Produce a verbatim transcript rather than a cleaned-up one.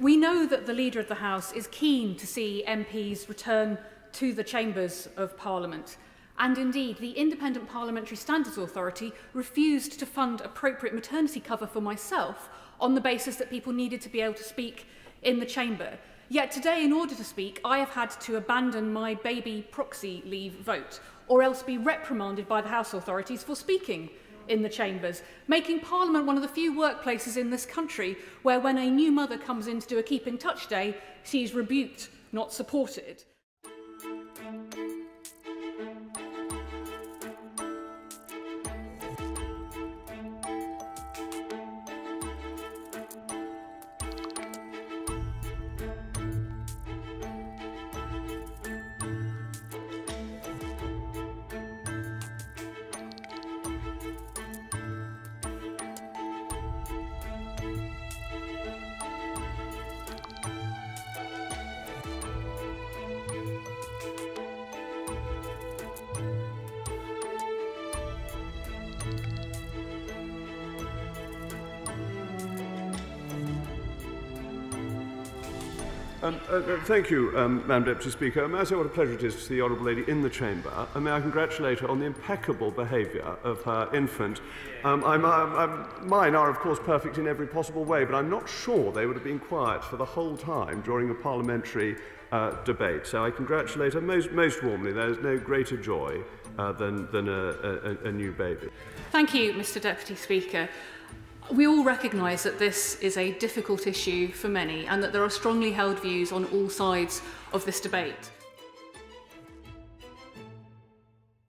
We know that the Leader of the House is keen to see M Ps return to the chambers of Parliament. And indeed, the Independent Parliamentary Standards Authority refused to fund appropriate maternity cover for myself on the basis that people needed to be able to speak in the chamber. Yet today, in order to speak, I have had to abandon my baby proxy leave vote, or else be reprimanded by the House authorities for speaking in the chambers, making Parliament one of the few workplaces in this country where when a new mother comes in to do a Keep in Touch Day, she is rebuked, not supported. Um, uh, uh, thank you, um, Madam Deputy Speaker. May I say what a pleasure it is to see the Honourable Lady in the chamber, and may I congratulate her on the impeccable behaviour of her infant. Um, I'm, I'm, I'm, mine are, of course, perfect in every possible way, but I'm not sure they would have been quiet for the whole time during a parliamentary uh, debate. So I congratulate her most, most warmly. There is no greater joy uh, than, than a, a, a new baby. Thank you, Mr Deputy Speaker. We all recognise that this is a difficult issue for many and that there are strongly held views on all sides of this debate.